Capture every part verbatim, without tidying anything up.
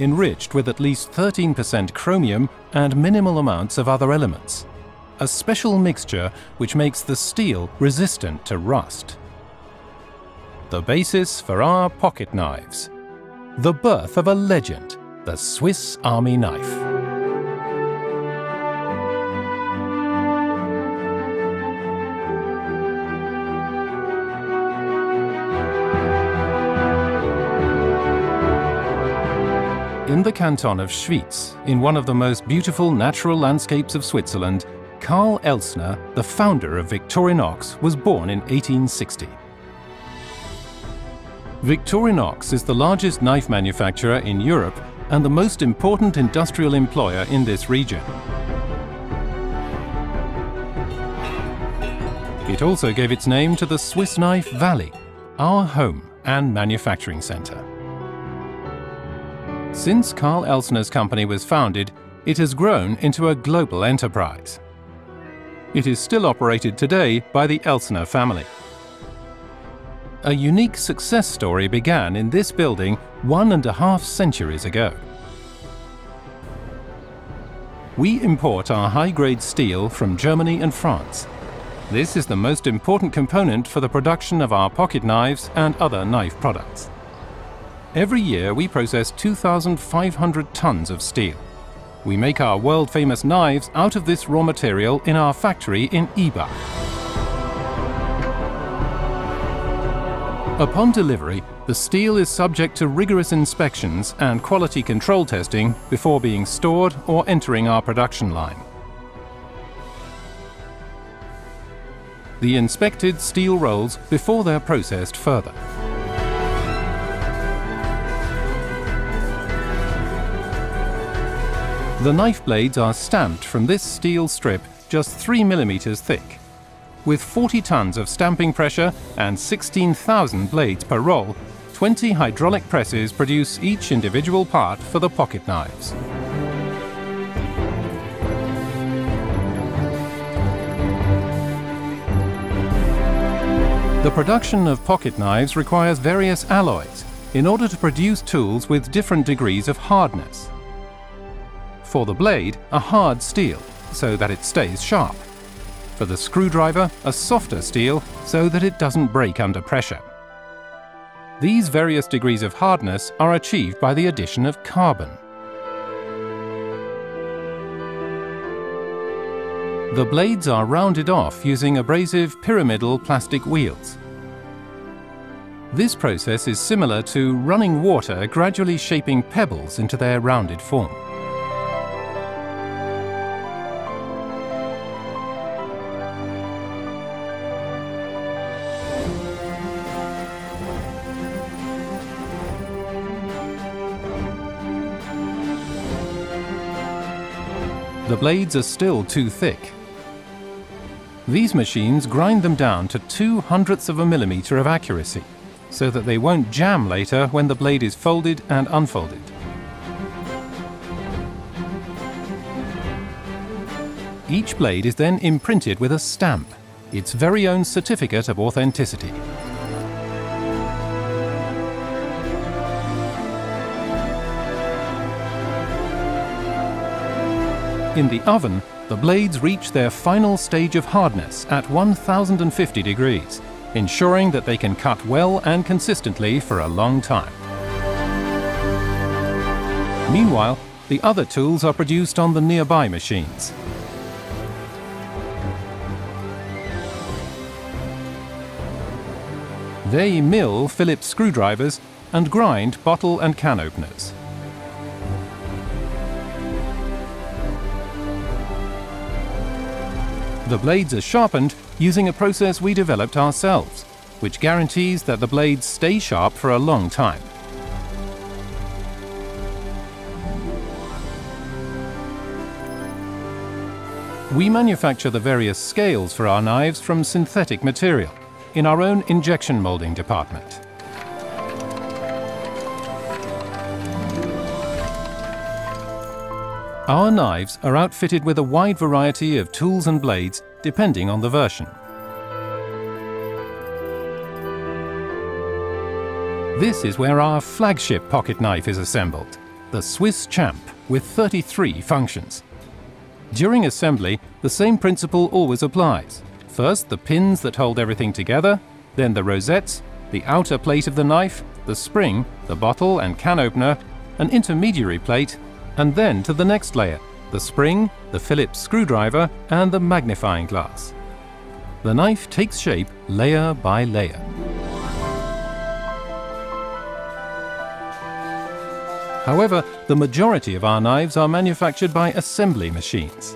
enriched with at least thirteen percent chromium and minimal amounts of other elements, a special mixture which makes the steel resistant to rust. The basis for our pocket knives. The birth of a legend, the Swiss Army knife. In the canton of Schwyz, in one of the most beautiful natural landscapes of Switzerland, Karl Elsner, the founder of Victorinox, was born in eighteen sixty. Victorinox is the largest knife manufacturer in Europe and the most important industrial employer in this region. It also gave its name to the Swiss Knife Valley, our home and manufacturing centre. Since Karl Elsner's company was founded, it has grown into a global enterprise. It is still operated today by the Elsner family. A unique success story began in this building one and a half centuries ago. We import our high-grade steel from Germany and France. This is the most important component for the production of our pocket knives and other knife products. Every year we process two thousand five hundred tons of steel. We make our world-famous knives out of this raw material in our factory in Ibach. Upon delivery, the steel is subject to rigorous inspections and quality control testing before being stored or entering our production line. The inspected steel rolls before they're processed further. The knife blades are stamped from this steel strip just three millimeters thick. With forty tons of stamping pressure and sixteen thousand blades per roll, twenty hydraulic presses produce each individual part for the pocket knives. The production of pocket knives requires various alloys in order to produce tools with different degrees of hardness. For the blade, a hard steel, so that it stays sharp. For the screwdriver, a softer steel, so that it doesn't break under pressure. These various degrees of hardness are achieved by the addition of carbon. The blades are rounded off using abrasive pyramidal plastic wheels. This process is similar to running water gradually shaping pebbles into their rounded form. The blades are still too thick. These machines grind them down to two hundredths of a millimeter of accuracy, so that they won't jam later when the blade is folded and unfolded. Each blade is then imprinted with a stamp, its very own certificate of authenticity. In the oven, the blades reach their final stage of hardness at one thousand fifty degrees, ensuring that they can cut well and consistently for a long time. Meanwhile, the other tools are produced on the nearby machines. They mill Phillips screwdrivers and grind bottle and can openers. The blades are sharpened using a process we developed ourselves, which guarantees that the blades stay sharp for a long time. We manufacture the various scales for our knives from synthetic material in our own injection molding department. Our knives are outfitted with a wide variety of tools and blades, depending on the version. This is where our flagship pocket knife is assembled, the Swiss Champ with thirty-three functions. During assembly, the same principle always applies. First, the pins that hold everything together, then the rosettes, the outer plate of the knife, the spring, the bottle and can opener, an intermediary plate, and then to the next layer, the spring, the Phillips screwdriver, and the magnifying glass. The knife takes shape layer by layer. However, the majority of our knives are manufactured by assembly machines.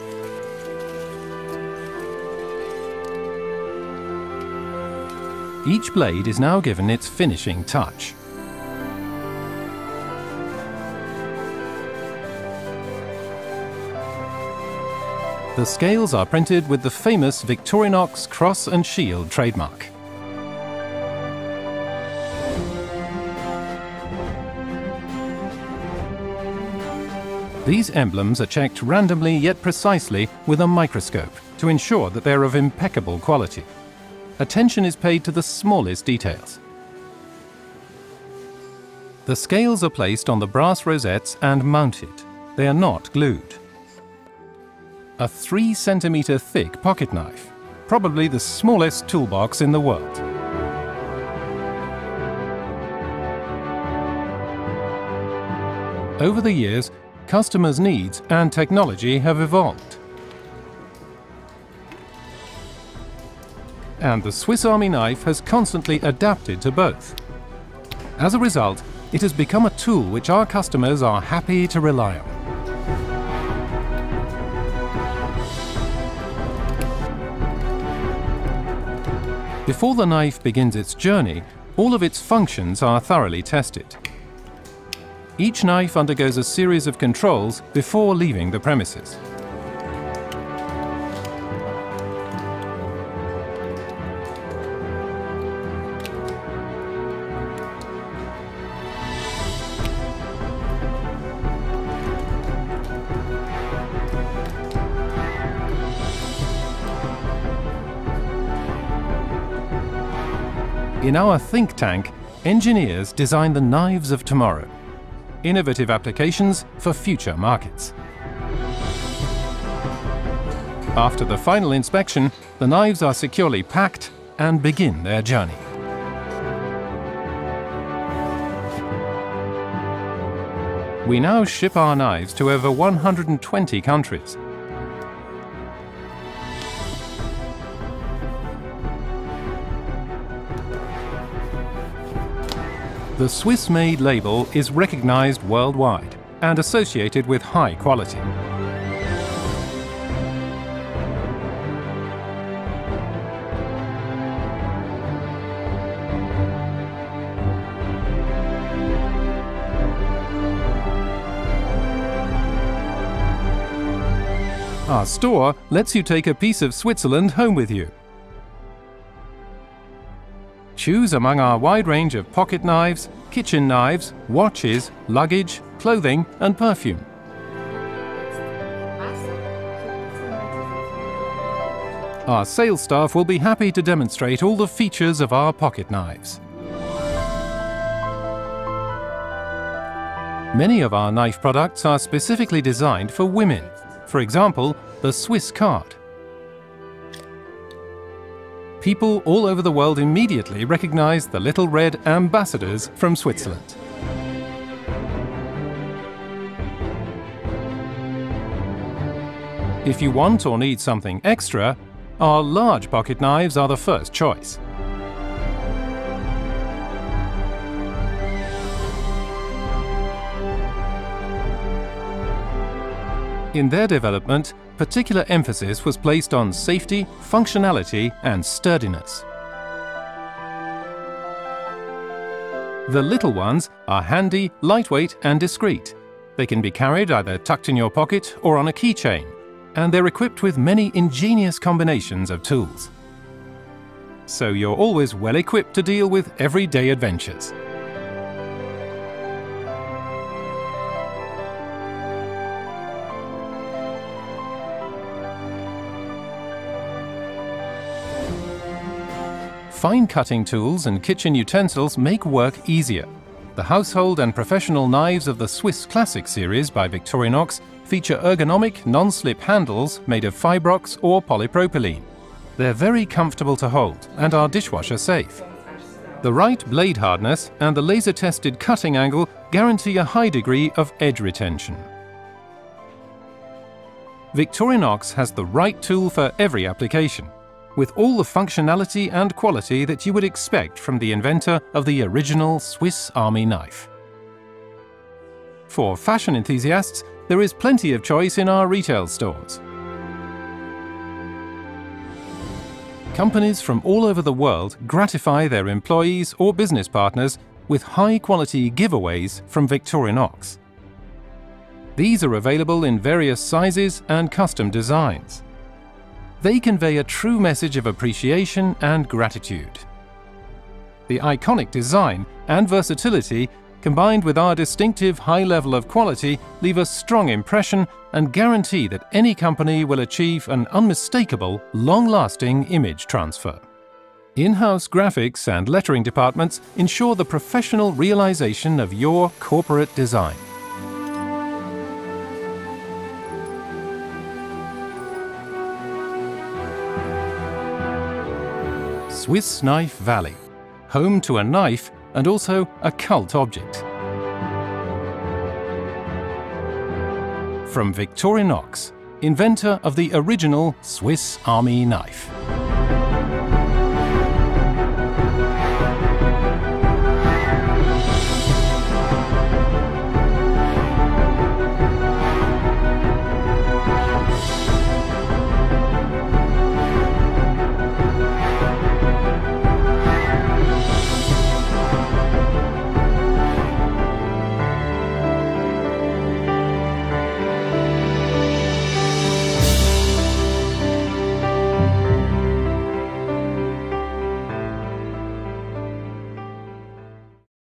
Each blade is now given its finishing touch. The scales are printed with the famous Victorinox Cross and Shield trademark. These emblems are checked randomly yet precisely with a microscope to ensure that they're of impeccable quality. Attention is paid to the smallest details. The scales are placed on the brass rosettes and mounted. They are not glued. A three centimeter thick pocket knife, probably the smallest toolbox in the world. Over the years, customers' needs and technology have evolved. And the Swiss Army knife has constantly adapted to both. As a result, it has become a tool which our customers are happy to rely on. Before the knife begins its journey, all of its functions are thoroughly tested. Each knife undergoes a series of controls before leaving the premises. In our think tank, engineers design the knives of tomorrow. Innovative applications for future markets. After the final inspection, the knives are securely packed and begin their journey. We now ship our knives to over one hundred twenty countries. The Swiss-made label is recognized worldwide and associated with high quality. Our store lets you take a piece of Switzerland home with you. Choose among our wide range of pocket knives, kitchen knives, watches, luggage, clothing, and perfume. Our sales staff will be happy to demonstrate all the features of our pocket knives. Many of our knife products are specifically designed for women. For example, the Swiss Card. People all over the world immediately recognize the little red ambassadors from Switzerland. If you want or need something extra, our large pocket knives are the first choice. In their development, particular emphasis was placed on safety, functionality, and sturdiness. The little ones are handy, lightweight, and discreet. They can be carried either tucked in your pocket or on a keychain, and they're equipped with many ingenious combinations of tools. So you're always well equipped to deal with everyday adventures. Fine cutting tools and kitchen utensils make work easier, The household and professional knives of the Swiss Classic series by Victorinox feature ergonomic, non-slip handles made of Fibrox or polypropylene. They're very comfortable to hold and are dishwasher safe. The right blade hardness and the laser-tested cutting angle guarantee a high degree of edge retention. Victorinox has the right tool for every application, with all the functionality and quality that you would expect from the inventor of the original Swiss Army knife. For fashion enthusiasts, there is plenty of choice in our retail stores. Companies from all over the world gratify their employees or business partners with high-quality giveaways from Victorinox. These are available in various sizes and custom designs. They convey a true message of appreciation and gratitude. The iconic design and versatility, combined with our distinctive high level of quality, leave a strong impression and guarantee that any company will achieve an unmistakable, long-lasting image transfer. In-house graphics and lettering departments ensure the professional realization of your corporate design. Swiss Knife Valley, home to a knife and also a cult object. From Victorinox, inventor of the original Swiss Army knife.